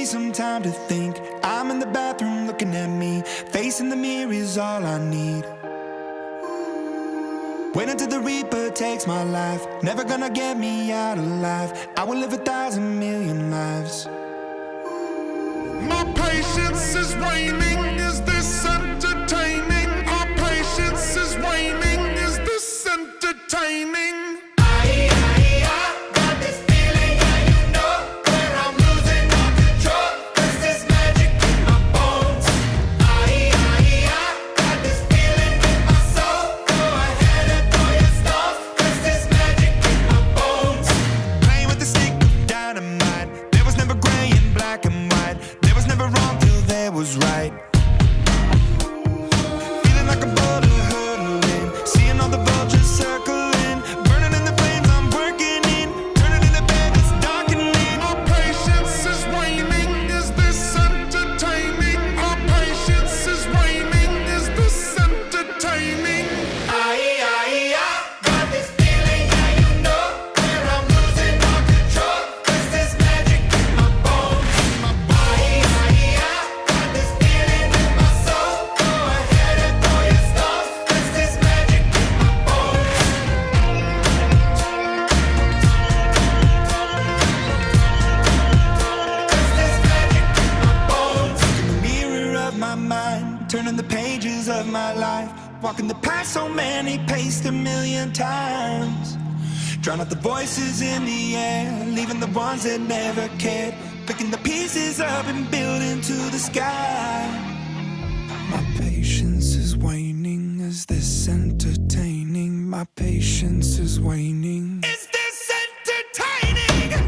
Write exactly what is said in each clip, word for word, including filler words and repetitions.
me some time to think. I'm in the bathroom looking at me. Facing the mirror is all I need. Wait until the Reaper takes my life. Never gonna get me out alive. I will live a thousand million lives. My patience is waning. Is this entertaining? Our patience is waning. Is this entertaining? Turning the pages of my life, walking the path so many paced a million times. Drown out the voices in the air, leaving the ones that never cared. Picking the pieces up and building to the sky. My patience is waning, is this entertaining? My patience is waning. Is this entertaining?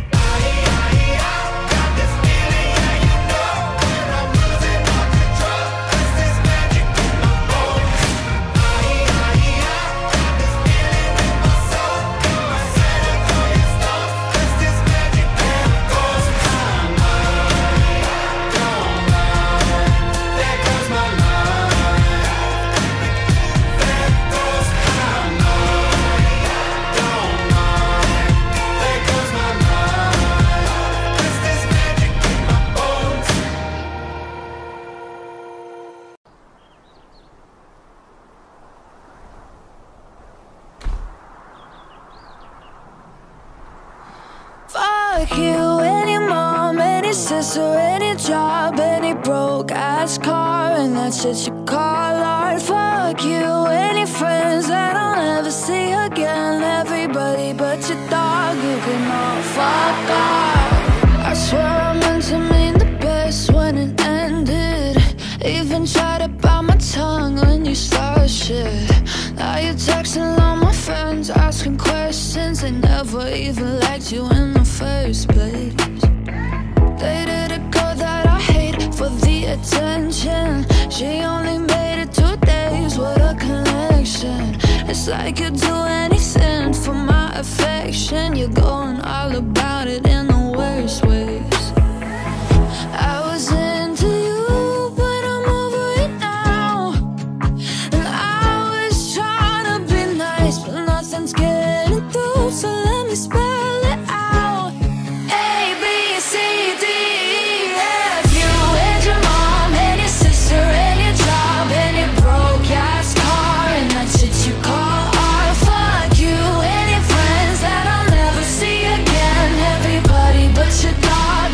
Fuck you, any mom, any sister, any job, any broke-ass car, and that's it you call art. Fuck you, any friends that I'll never see again, everybody but your dog, you can all fuck off. I swear I meant to mean the best when it ended, even tried to bite my tongue when you started shit. Now you're texting all my friends, asking questions. They never even liked you in the first place. Dated a girl that I hate for the attention. She only made it two days, what a connection. It's like you'd do anything for my affection. You're going all about it in the worst ways. I was into you, so let me spell it out. A, B, C, D, F. You and your mom, and your sister, and your job, and your broke-ass car, and that shit you call art. Fuck you, and your friends that I'll never see again, everybody but your dog.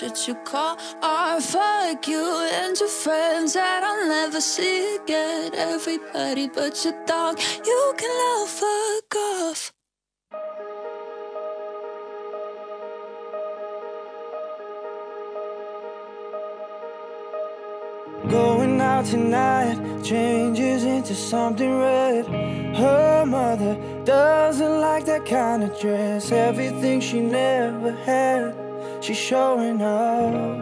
should you call or fuck you and your friends that I'll never see again? Everybody but your dog, you can love, fuck off. Going out tonight changes into something red. Her mother doesn't like that kind of dress. Everything she never had, she's showing off.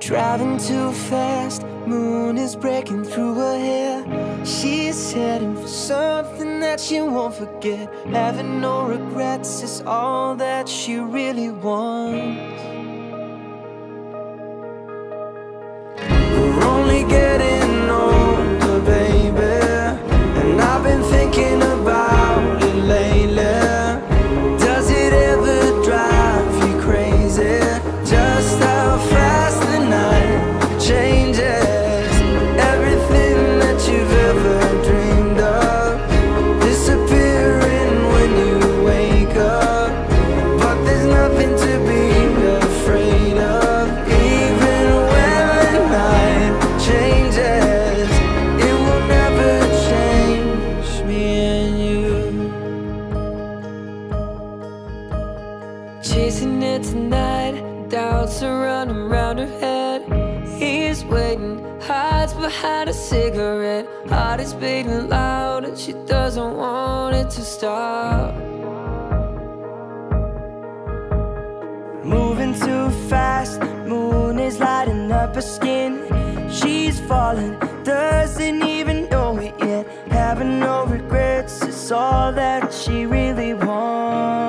Driving too fast, moon is breaking through her hair. She's heading for something that she won't forget. Having no regrets is all that she really wants. Chasing it tonight, doubts are running round her head. He's waiting, hides behind a cigarette. Heart is beating loud and she doesn't want it to stop. Moving too fast, moon is lighting up her skin. She's falling, doesn't even know it yet. Having no regrets is all that she really wants.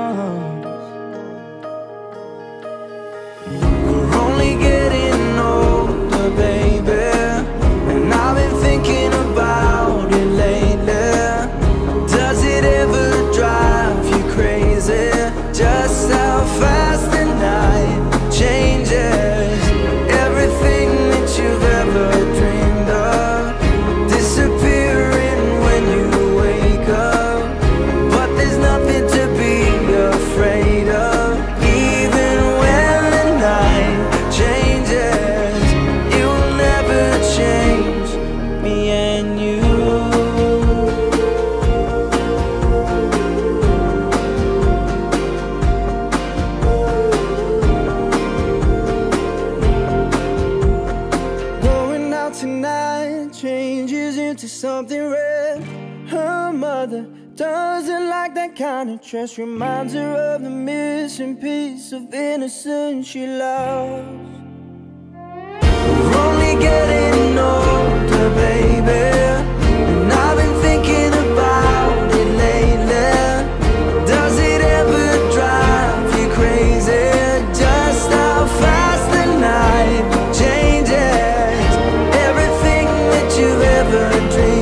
Something red. Her mother doesn't like that kind of dress. Reminds her of the missing piece of innocence she lost. We're only getting older, baby, and I've been thinking about it lately. Does it ever drive you crazy? Just how fast the night changes. Everything that you've ever dreamed. Change.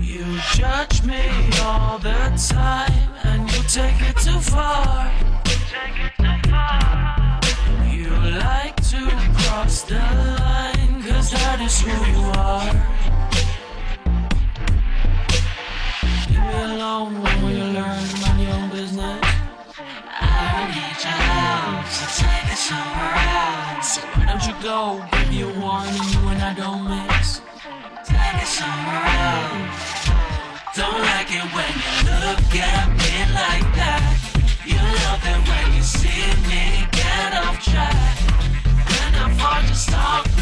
You judge me all the time, and you take it too far. Take it too far. You like to cross the line, 'cause that is who you are. Leave me alone when you learn mind your own business. I don't need your help, so take it somewhere else. Why don't you go? Give you a warning, you and I don't mix. Take it somewhere else. Don't like it when you look at me like that. You love it when you see me get off track. When I fall, just stop.